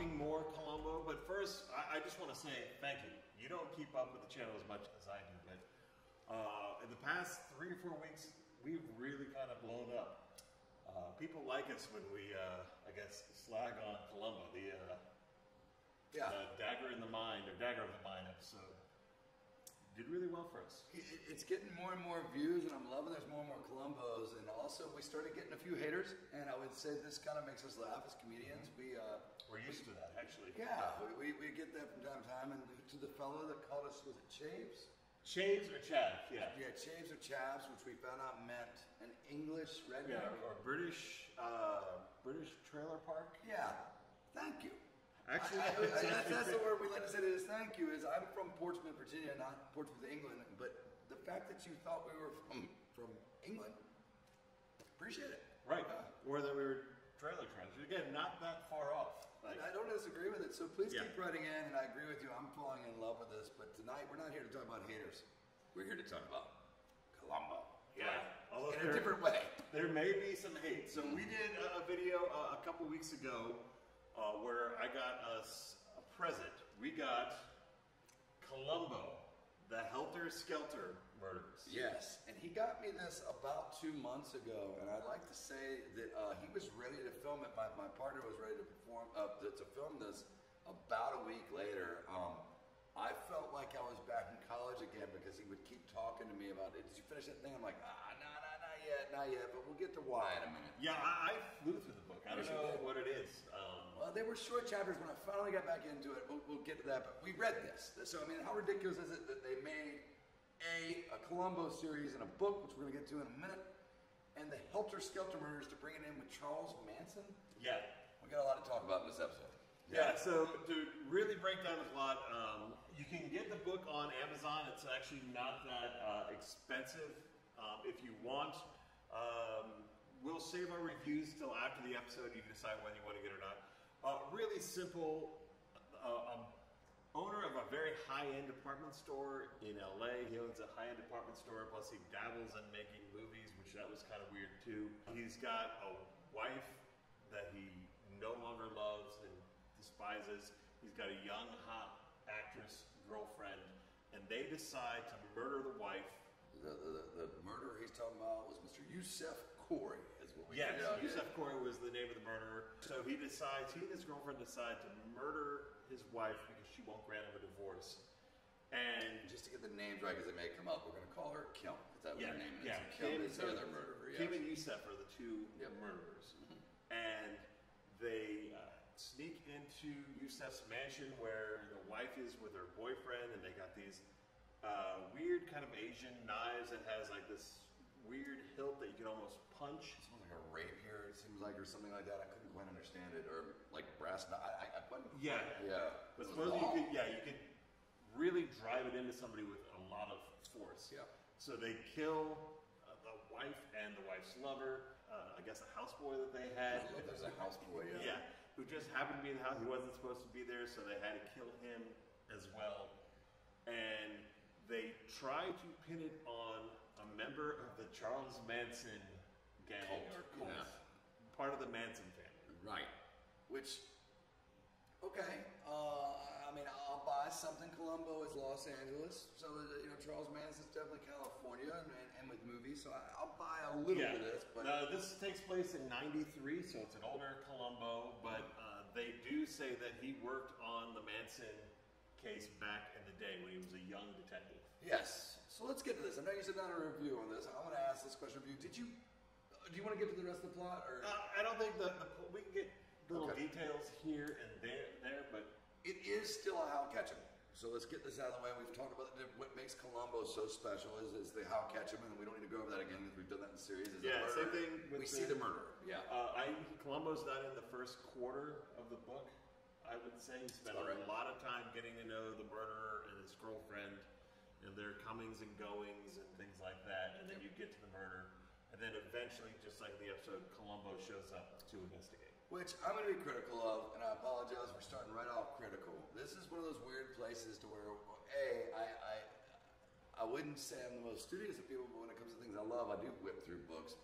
talking more Columbo, but first, I just want to say thank you. You don't keep up with the channel as much as I do, but in the past 3 or 4 weeks, we've really kind of blown up. People like us when we, I guess, slag on Columbo, the Dagger in the Mind, or Dagger of the Mind episode. Did really well for us. It's getting more and more views, and I'm loving there's more and more Columbos, and also we started getting a few haters, and I would say this kind of makes us laugh as comedians. Mm-hmm. We're used to that, actually. Yeah, we get that from time to time, and to the fellow that called us, was it Chaves? Chaves or Chav, yeah. Yeah, Chaves or Chavs, which we found out meant an English redneck. Yeah, or British, British trailer park. Yeah, thank you. Actually, that's the word we like to say to this thank you is I'm from Portsmouth, Virginia, not Portsmouth, England, but the fact that you thought we were from England, appreciate it. Right, or that we were trailer trash. Again, not that far off. Like, I don't disagree with it, so please keep writing in, and I agree with you, I'm falling in love with this, but tonight we're not here to talk about haters. We're here to talk about Columbo. Yeah, right. In a different way. There may be some hate. So we did a video a couple weeks ago where I got us a present. We got Columbo, the Helter Skelter Murders. Yes, and he got me this about 2 months ago, and I'd like to say that he was ready to film it. My partner was ready to film this about a week later. I felt like I was back in college again because he would keep talking to me about it. Did you finish that thing? I'm like, not yet, but we'll get to why in a minute. Yeah, I flew through the book. I don't know what it is. Well, they were short chapters. When I finally got back into it, we'll get to that, but we read this. So, I mean, how ridiculous is it that they made a Columbo series in a book, which we're going to get to in a minute, and the Helter Skelter Murders to bring it in with Charles Manson? Yeah. We got a lot to talk about in this episode. Yeah, so to really break down the plot, you can get the book on Amazon. It's actually not that expensive if you want. We'll save our reviews till after the episode. You can decide whether you want to get it or not. Really simple. Owner of a very high-end department store in LA. He owns a high-end department store, plus he dabbles in making movies, which that was kind of weird too. He's got a wife that he no longer loves and despises. He's got a young, hot actress girlfriend, and they decide to murder the wife. The murderer he's talking about was Mr. Yusef Corey, is what we know. Yusef Corey was the name of the murderer. So he decides, he and his girlfriend decide to murder his wife because she won't grant him a divorce. And just to get the names right, because they may come up, we're going to call her Kim. Is that what her name is? Yeah, Kim is the other murderer. Kim and Yusef are the two murderers. And they sneak into Yusef's mansion where the wife is with her boyfriend, and they got these weird kind of Asian knives that has like this weird hilt that you can almost punch. It seems like a rapier, it seems like, or something like that. I couldn't quite understand it, or like brass knife. But supposedly you could really drive it into somebody with a lot of force. Yeah. So they kill the wife and the wife's lover, I guess a houseboy that they had. There's a houseboy, yeah, who just happened to be in the house. He wasn't supposed to be there, so they had to kill him as well. And they tried to pin it on a member of the Charles Manson gang or cult, part of the Manson family. Right. Which, okay, I mean, I'll buy something. Columbo is Los Angeles, so Charles Manson's definitely California, and with movies, so I'll buy a little bit of this. But this takes place in '93, so it's an older Columbo, but they do say that he worked on the Manson case back in the day when he was a young detective. Yes, so let's get to this. I know you said not a review on this. I'm going to ask this question of you. Do you want to get to the rest of the plot? Or I don't think we can get little details here and there, but it is still a how catch 'em. So let's get this out of the way. We've talked about what makes Columbo so special is the how catch 'em, and we don't need to go over that again because we've done that in series. Same thing. We see the murderer. Yeah, Columbo's not in the first quarter of the book. I would say he spent a lot of time getting to know the murderer and his girlfriend, and their comings and goings and things like that, and then you get to the murder, and then eventually, just like in the episode, Columbo shows up to investigate. Which I'm going to be critical of, and I apologize for starting right off critical. This is one of those weird places to where, I wouldn't say I'm the most studious of people, but when it comes to things I love, I do whip through books,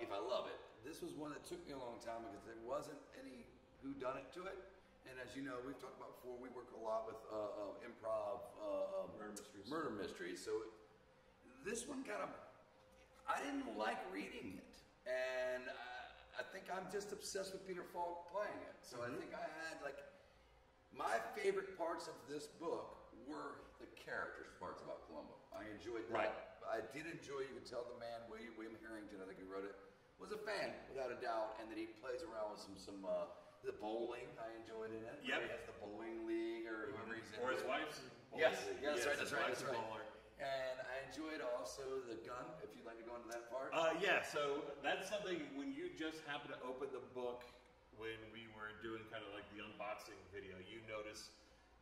if I love it. This was one that took me a long time because there wasn't any whodunit to it, And as you know, we've talked about before, we work a lot with improv murder mysteries. So this one kind of, I didn't like reading it. And I think I'm just obsessed with Peter Falk playing it. So I think I had like, my favorite parts of this book were the characters parts about Columbo. I enjoyed that. I did enjoy, you could tell the man, William Harrington, I think he wrote it, was a fan, without a doubt, and that he plays around with some the bowling, I enjoyed in it. Yep. He has the bowling league or whoever he's in. Or his wife's bowling league. Yes, that's right, that's right. And I enjoyed also the gun, if you'd like to go into that part. Yeah, so that's something, when you just happen to open the book, when we were doing kind of like the unboxing video, you notice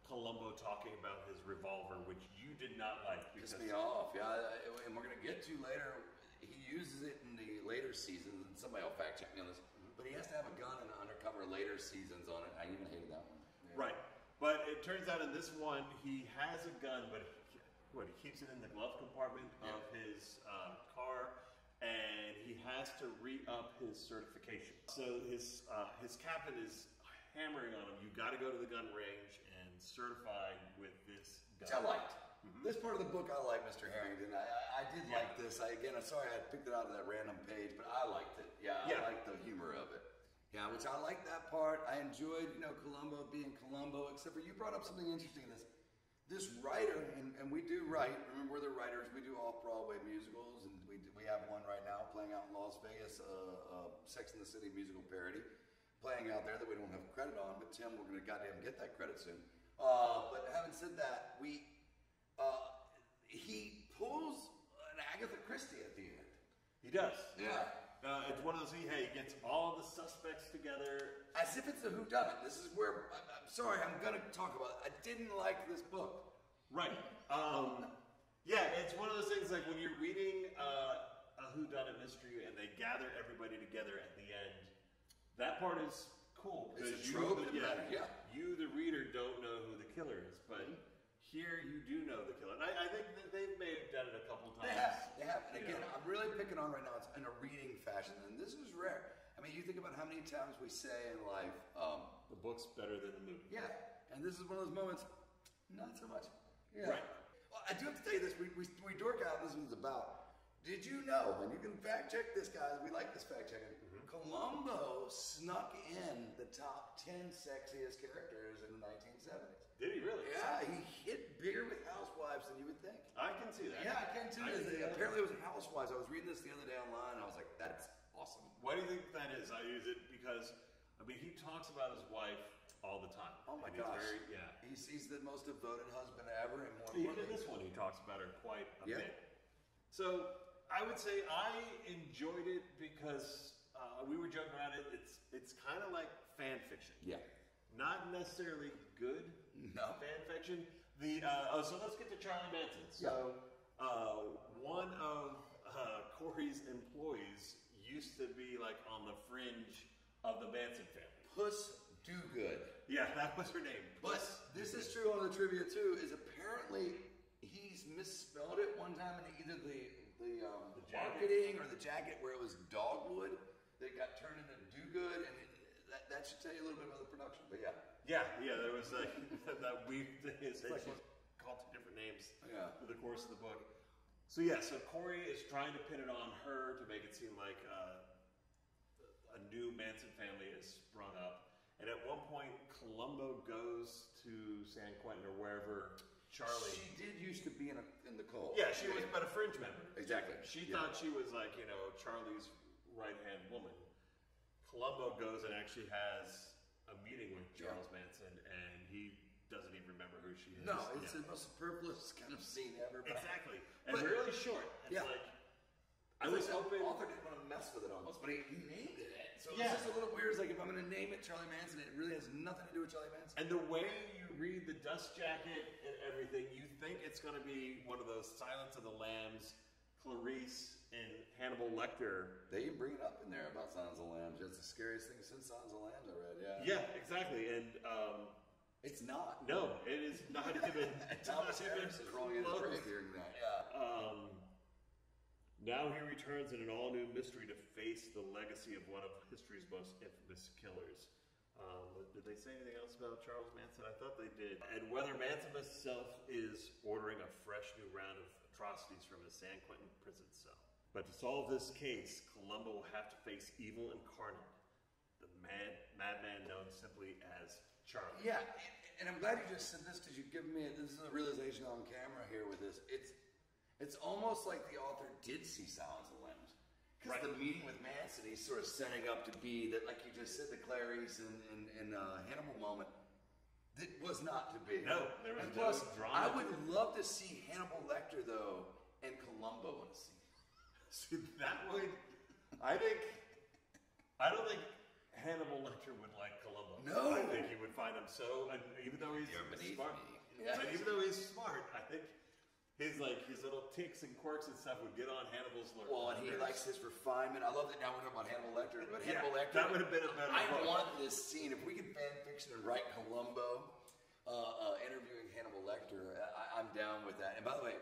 Columbo talking about his revolver, which you did not like. Pissed me off, yeah, and we're going to get to later. He uses it in the later seasons, and somebody will fact check me on this, but he has to have a gun in the undercover later seasons on it. I even hated that one. Yeah. Right, but it turns out in this one, he has a gun, but he keeps it in the glove compartment of his car. And he has to re-up his certification. So his captain is hammering on him. You got to go to the gun range and certify with this gun. Which I liked. This part of the book, I like Mr. Harrington. I did like this. I'm sorry I picked it out of that random page, but I liked it. Yeah, I liked the humor of it. Yeah, which I liked that part. I enjoyed, you know, Columbo being Columbo, except for you brought up something interesting in this. This writer, and we do write, remember we're the writers, we do off-Broadway musicals, and we have one right now playing out in Las Vegas, Sex and the City musical parody, playing out there that we don't have credit on, but Tim, we're going to goddamn get that credit soon. But having said that, he pulls an Agatha Christie at the end. He does. Yeah. It's one of those, he gets all the suspects together. As if it's a whodunit. This is where, I'm sorry, I'm going to talk about it. I didn't like this book. Right. Yeah, it's one of those things, like when you're reading a whodunit mystery and they gather everybody together at the end, that part is cool. It's a trope that matters, you, the reader, don't know who the killer is, but... Here you do know the killer. And I think that they may have done it a couple times. They have. And again, I'm really picking on right now, it's in a reading fashion, and this is rare. I mean, you think about how many times we say in life, the book's better than the movie. Yeah, and this is one of those moments, not so much. Yeah. Right. Well, I do have to tell you this, we dork out what this one's about. Did you know, and you can fact check this, guys, we like this fact checking, Columbo snuck in the top 10 sexiest characters in the 1970s. Did he really? Yeah, he hit bigger with housewives than you would think. I can see that. Yeah, I can too. Apparently it was housewives. I was reading this the other day online and I was like, that's awesome. Why do you think that is? I use it because, I mean, he talks about his wife all the time. Oh my gosh. He's the most devoted husband ever. And more even in this one, he talks about her quite a bit. So, I would say I enjoyed it because... we were joking around it. It's kind of like fan fiction. Yeah. Not necessarily good fan fiction. So let's get to Charlie Manson. So one of Corey's employees used to be like on the fringe of the Manson family. Puss Dogood. Yeah, that was her name. Puss. But this is true on the trivia too. Is apparently he's misspelled it one time in either the marketing or the jacket where it was Dogwood. That got turned into Do-Good, and that should tell you a little bit about the production, but yeah, there was like that weird thing. It's like called different names through the course of the book. So so Corey is trying to pin it on her to make it seem like a new Manson family is sprung up. And at one point, Columbo goes to San Quentin or wherever Charlie... She did used to be in the cult. Yeah, she was, but a fringe member. Exactly. She thought she was like, you know, Charlie's right-hand woman. Columbo goes and actually has a meeting with Charles Manson, and he doesn't even remember who she is. No, it's the most superfluous kind of scene ever. Exactly. And but really short. It's like, I was hoping... The author didn't want to mess with it almost, but he named it. So it's just a little weird. It's like, if I'm going to name it Charlie Manson, it really has nothing to do with Charlie Manson. And the way you read the dust jacket and everything, you think it's going to be one of those Silence of the Lambs, Clarice and Hannibal Lecter. They even bring it up in there about Silence of the Lambs. It's the scariest thing since Silence of the Lambs I read, Yeah, exactly. And it's not. No, it is not even. Thomas Harris is rolling in his grave hearing that. Yeah. Now he returns in an all-new mystery to face the legacy of one of history's most infamous killers. Did they say anything else about Charles Manson? I thought they did. And whether Manson himself is ordering a fresh new round of atrocities from his San Quentin prison cell. But to solve this case, Columbo will have to face evil incarnate, the madman known simply as Charlie. Yeah, and I'm glad you just said this because you give me this is a realization on camera here with this. It's almost like the author did see Silence of the Lambs. Because right. The meeting with Manson, he's sort of setting up to be that, like you just said, the Clary's and Hannibal moment. That was not to be. No, there was no drama. I would love to see Hannibal Lecter though, and Columbo in a scene. See, that would. I don't think Hannibal Lecter would like Columbo. No, I think he would find him so. Even though he's smart, I think. His little ticks and quirks and stuff would get on Hannibal's nerves. Well, and he likes his refinement. I love that now we're talking about Hannibal Lecter. But yeah, Hannibal Lecter, that would have been a better book. I want this scene. If we could fan fiction and write Columbo interviewing Hannibal Lecter, I'm down with that. And by the way,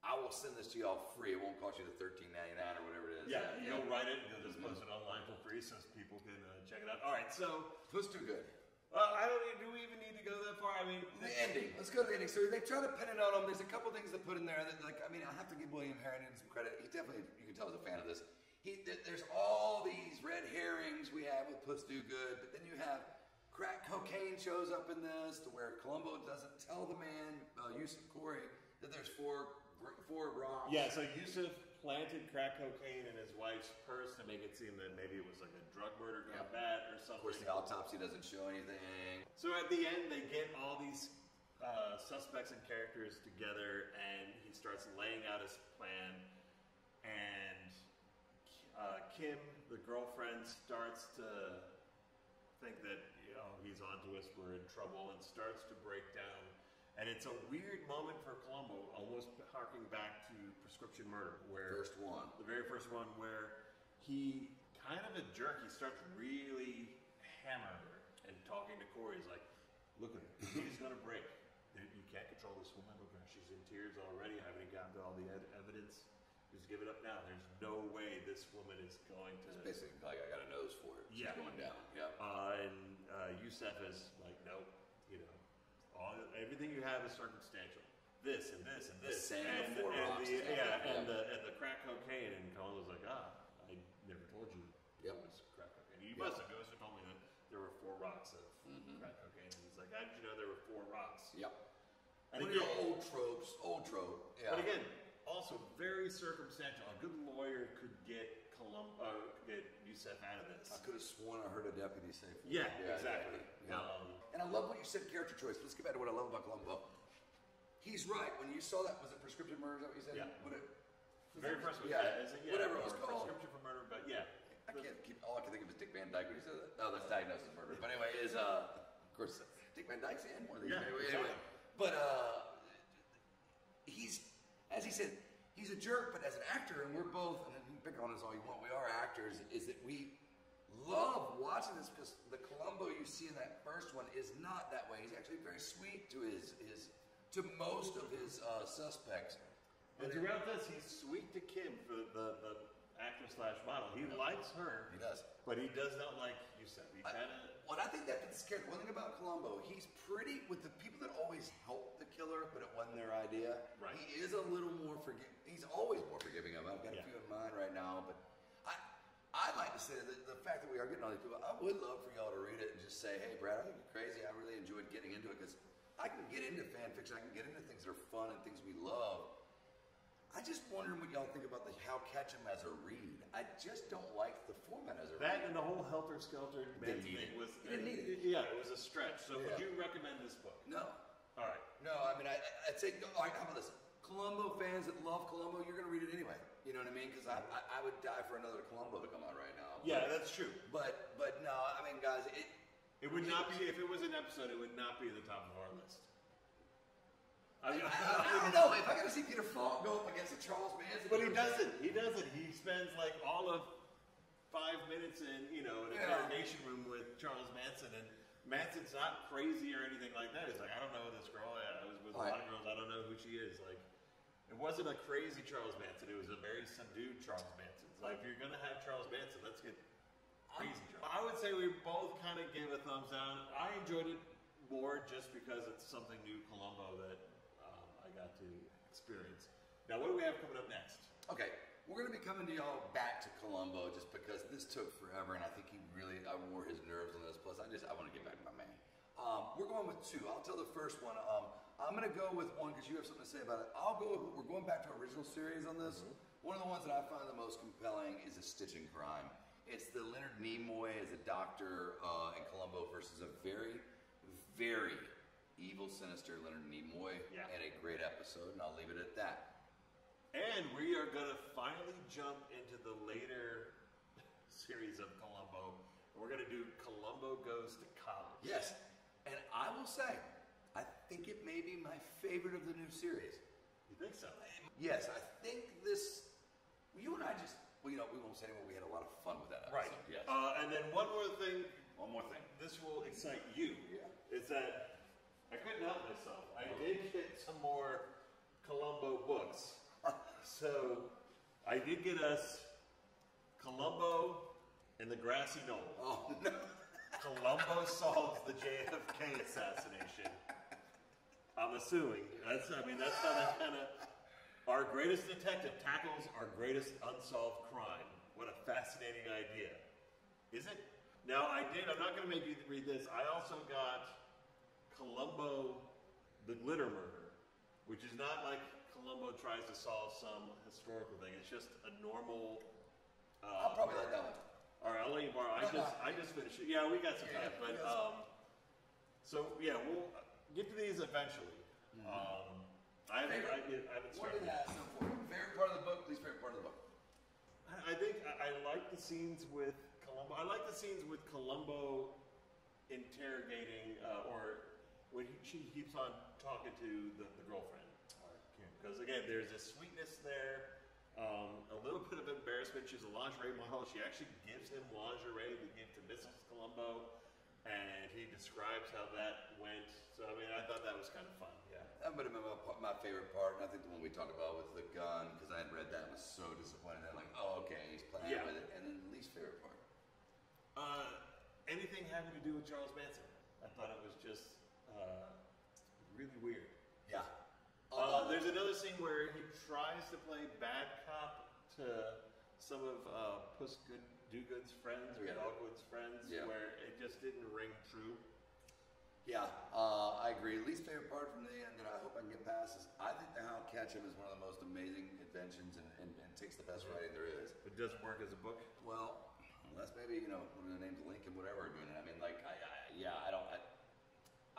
I will send this to y'all free. It won't cost you the $13.99 or whatever it is. Yeah, you'll write it and you'll just post it online for free so people can check it out. All right, so Puss Dogood. Do we even need to go that far? I mean, the ending. Let's go to the ending. So they try to pin it on him. There's a couple things they put in there that, like, I mean, I have to give William Harrington some credit. He definitely, you can tell, is a fan of this. There's all these red herrings we have with Puss Dogood, but then you have crack cocaine shows up in this, to where Columbo doesn't tell the man, Yusuf Corey, that there's four wrongs. Yeah, so Yusuf planted crack cocaine in his wife's purse to make it seem that maybe it was like a drug murder gone bad or something. Of course, the autopsy doesn't show anything. So at the end, they get all these suspects and characters together, and he starts laying out his plan, and Kim, the girlfriend, starts to think that, you know, he's onto us, we're in trouble, and starts to break down. And it's a weird moment for Columbo, almost harking back to Prescription Murder, where the very first one, where he kind of a jerk. He starts really hammering her and talking to Corey. He's like, "Look at her, she's gonna break. You can't control this woman. Look at her, she's in tears already. I haven't gotten to all the evidence. Just give it up now. There's no way this woman is going to." It's basically like, I got a nose for it. Yeah, she's going down. Yeah. And Yusuf is like, "Nope, you know." Everything you have is circumstantial. This and this and this. And the crack cocaine. And Colin was like, I never told you it was crack cocaine. You must have. You must have told me that there were 4 rocks of crack cocaine. And he's like, how did you know there were 4 rocks? Yep. And again, old trope. Yeah. But again, also very circumstantial. A good lawyer could get Yusuf out of this. I could have sworn I heard a deputy say for Yeah, exactly. And I love what you said, character choice. Let's get back to what I love about Columbo. He's right. When you saw that, was it Prescription Murder? Is that what you said? Yeah. Very impressive. Yeah. Whatever it was called. Prescription for Murder, but yeah. All I can think of is Dick Van Dyke when he said that. Oh, that's Diagnosis Murder. But anyway, of course, Dick Van Dyke's in one of these. Yeah, anyway. But he's, as he said, he's a jerk, but as an actor, and we're both, and you can pick on us all you want, we are actors, is that we love watching this because the Columbo you see in that first one is not that way. He's actually very sweet to most of his suspects. And throughout this, he's sweet to Kim, for the actor / model. He likes her. He does. But he does not like Yusuf. Well, I think that's scary. One thing about Columbo, he's pretty with the people that always help the killer, but it wasn't their idea. Right. He is a little more forgiving. He's always more forgiving of him. I've got a few in mind right now, but I'd like to say that the fact that we are getting all these people, I would love for y'all to read it and just say, hey, Brad, I think you're crazy. I really enjoyed getting into it because I can get into fan fiction. I can get into things that are fun and things we love. I just wonder what y'all think about how Ketchum as a read. I just don't like the format as a read. That and the whole Helter Skelter thing was... didn't need it. Yeah, it was a stretch. So would you recommend this book? No. All right. No, I mean, I'd say... All right, how about this? Columbo fans that love Columbo, you're going to read it anyway. You know what I mean? Because I would die for another Columbo to come out right now. Yeah, that's true. But no, I mean, guys, it would not be... If it was an episode, it would not be at the top of our list. I don't know. If I got to see Peter Falk go up against a Charles Manson, but he doesn't. He spends like all of 5 minutes in, you know, an interrogation room with Charles Manson, and Manson's not crazy or anything like that. He's like, I don't know this girl. I was with a lot of girls. I don't know who she is. Like, it wasn't a crazy Charles Manson. It was a very subdued Charles Manson. It's like, if you're gonna have Charles Manson, let's get. I would say we both kind of gave a thumbs down. I enjoyed it more just because it's something new, Columbo, that I got to experience. Now, what do we have coming up next? Okay, we're going to be coming to y'all back to Columbo just because this took forever, and I think he really, I wore his nerves on this. Plus, I want to get back to my man. We're going with two. I'll tell the first one. I'm going to go with one because you have something to say about it. I'll go with, we're going back to our original series on this. Mm-hmm. One of the ones that I find the most compelling is A Stitch in Crime. It's the Leonard Nimoy as a doctor in Columbo versus a very, very evil, sinister Leonard Nimoy, and a great episode, and I'll leave it at that. And we are going to finally jump into the later series of Columbo. We're going to do Columbo Goes to College. Yes, and I will say, I think it may be my favorite of the new series. You think so? Yes, I think this, you and I just... Well, you know, we won't say anymore. We had a lot of fun with that episode. Right. Yes. And then one more thing. One more thing. This will excite you. Yeah. Is that I couldn't help myself. I did get some more Columbo books. So I did get us Columbo and the Grassy Knoll. Oh, no. Columbo solves the JFK assassination. I'm assuming. That's not that kind of... Our greatest detective tackles our greatest unsolved crime. What a fascinating idea. Is it? Now, I'm not going to make you read this. I also got Columbo, the Glitter Murder, which is not like Columbo tries to solve some historical thing. It's just a normal... I'll probably let that one. All right, I'll let you borrow. I just finished it. Yeah, we got some time. But, so, yeah, we'll get to these eventually. Mm-hmm. I haven't started. Favorite part of the book, least favorite part of the book. I think I like the scenes with Columbo. I like the scenes with Columbo interrogating, or when she keeps on talking to the girlfriend. Because again, there's a sweetness there, a little bit of embarrassment. She's a lingerie model. She actually gives him lingerie to give to Mrs. Columbo. And he describes how that went. So, I thought that was kind of fun, yeah. That would have been my favorite part, and I think the one we talked about was the gun, because I had read that and was so disappointed. I'm like, oh, okay, he's playing with it. And then the least favorite part. Anything having to do with Charles Manson. I thought it was just really weird. Yeah. There's another scene where he tries to play bad cop to some of Puss Dogood's friends or Dogwood's friends, where it just didn't ring true. Yeah, I agree. Least favorite part from the end that I hope I can get past is I think the How to Catch Him is one of the most amazing inventions and takes the best writing there is. It doesn't work as a book? Well, unless maybe, one of the names Lincoln, whatever, doing it.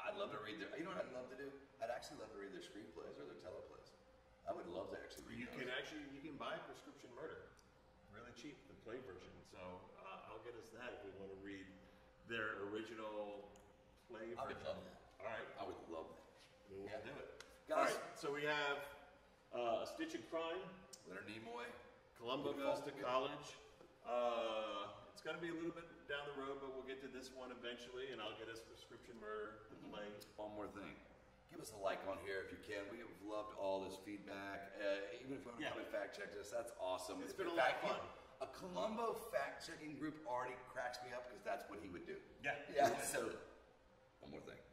I'd love to read their, what I'd love to do? I'd actually love to read their screenplays or their teleplays. I would love to actually read those. You can buy Prescription Murder. Really cheap, the play version. So I'll get us that if we want to read their original play version. I would love that. All right, I would love that. We'll do it, guys. All right, so we have A Stitch in Crime, Leonard Nimoy, Columbo Goes to College. It's going to be a little bit down the road, but we'll get to this one eventually, and I'll get us Prescription Murder to play. One more thing. Give us a like on here if you can. We have loved all this feedback. Even if you want to come and fact-check us, that's awesome. It's been a lot of fun. A Columbo fact-checking group already cracks me up because that's what he would do. Yeah. So, one more thing.